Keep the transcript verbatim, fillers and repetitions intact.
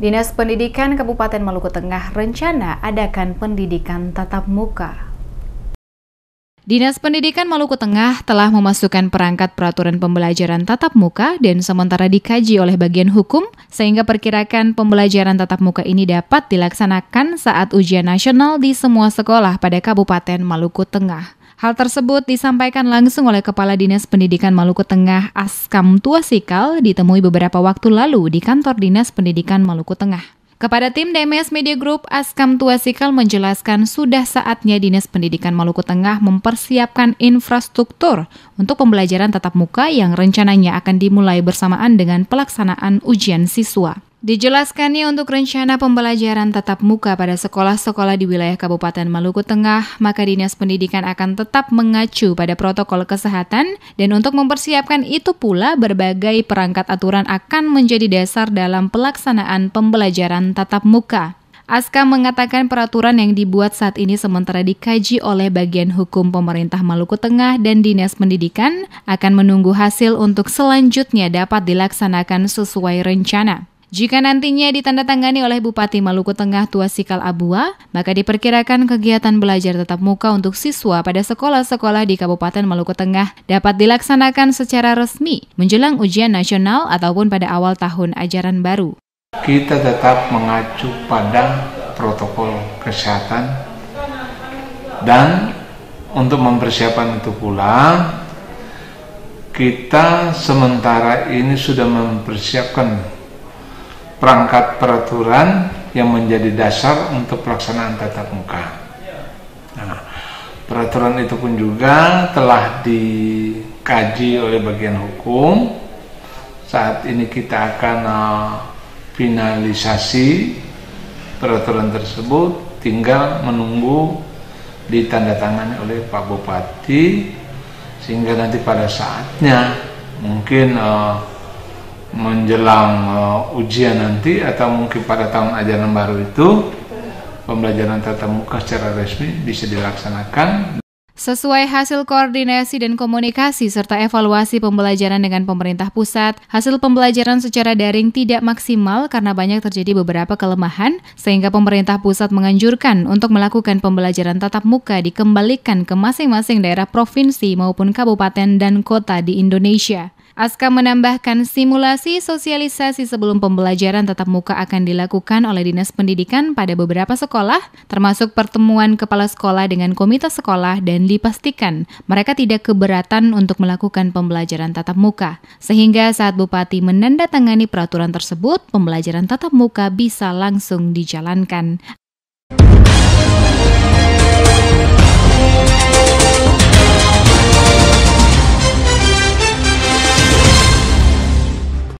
Dinas Pendidikan Kabupaten Maluku Tengah rencana adakan pendidikan tatap muka. Dinas Pendidikan Maluku Tengah telah memasukkan perangkat peraturan pembelajaran tatap muka dan sementara dikaji oleh bagian hukum, sehingga perkirakan pembelajaran tatap muka ini dapat dilaksanakan saat ujian nasional di semua sekolah pada Kabupaten Maluku Tengah. Hal tersebut disampaikan langsung oleh Kepala Dinas Pendidikan Maluku Tengah Askam Tuasikal ditemui beberapa waktu lalu di kantor Dinas Pendidikan Maluku Tengah. Kepada tim D M S Media Group, Askam Tuasikal menjelaskan sudah saatnya Dinas Pendidikan Maluku Tengah mempersiapkan infrastruktur untuk pembelajaran tatap muka yang rencananya akan dimulai bersamaan dengan pelaksanaan ujian siswa. Dijelaskannya untuk rencana pembelajaran tatap muka pada sekolah-sekolah di wilayah Kabupaten Maluku Tengah, maka Dinas Pendidikan akan tetap mengacu pada protokol kesehatan dan untuk mempersiapkan itu pula berbagai perangkat aturan akan menjadi dasar dalam pelaksanaan pembelajaran tatap muka. Aska mengatakan peraturan yang dibuat saat ini sementara dikaji oleh bagian hukum pemerintah Maluku Tengah dan Dinas Pendidikan akan menunggu hasil untuk selanjutnya dapat dilaksanakan sesuai rencana. Jika nantinya ditandatangani oleh Bupati Maluku Tengah Tuasikal Abua, maka diperkirakan kegiatan belajar tatap muka untuk siswa pada sekolah-sekolah di Kabupaten Maluku Tengah dapat dilaksanakan secara resmi menjelang ujian nasional ataupun pada awal tahun ajaran baru. Kita tetap mengacu pada protokol kesehatan dan untuk mempersiapkan itu pula, kita sementara ini sudah mempersiapkan perangkat peraturan yang menjadi dasar untuk pelaksanaan tatap muka. Nah, peraturan itu pun juga telah dikaji oleh bagian hukum. Saat ini kita akan uh, finalisasi peraturan tersebut, tinggal menunggu ditandatangani oleh Pak Bupati, sehingga nanti pada saatnya mungkin Uh, menjelang uh, ujian nanti atau mungkin pada tahun ajaran baru itu pembelajaran tatap muka secara resmi bisa dilaksanakan. Sesuai hasil koordinasi dan komunikasi serta evaluasi pembelajaran dengan pemerintah pusat, hasil pembelajaran secara daring tidak maksimal karena banyak terjadi beberapa kelemahan, sehingga pemerintah pusat menganjurkan untuk melakukan pembelajaran tatap muka dikembalikan ke masing-masing daerah provinsi maupun kabupaten dan kota di Indonesia. Aska menambahkan simulasi sosialisasi sebelum pembelajaran tatap muka akan dilakukan oleh Dinas Pendidikan pada beberapa sekolah, termasuk pertemuan kepala sekolah dengan komite sekolah dan dipastikan mereka tidak keberatan untuk melakukan pembelajaran tatap muka. Sehingga saat Bupati menandatangani peraturan tersebut, pembelajaran tatap muka bisa langsung dijalankan.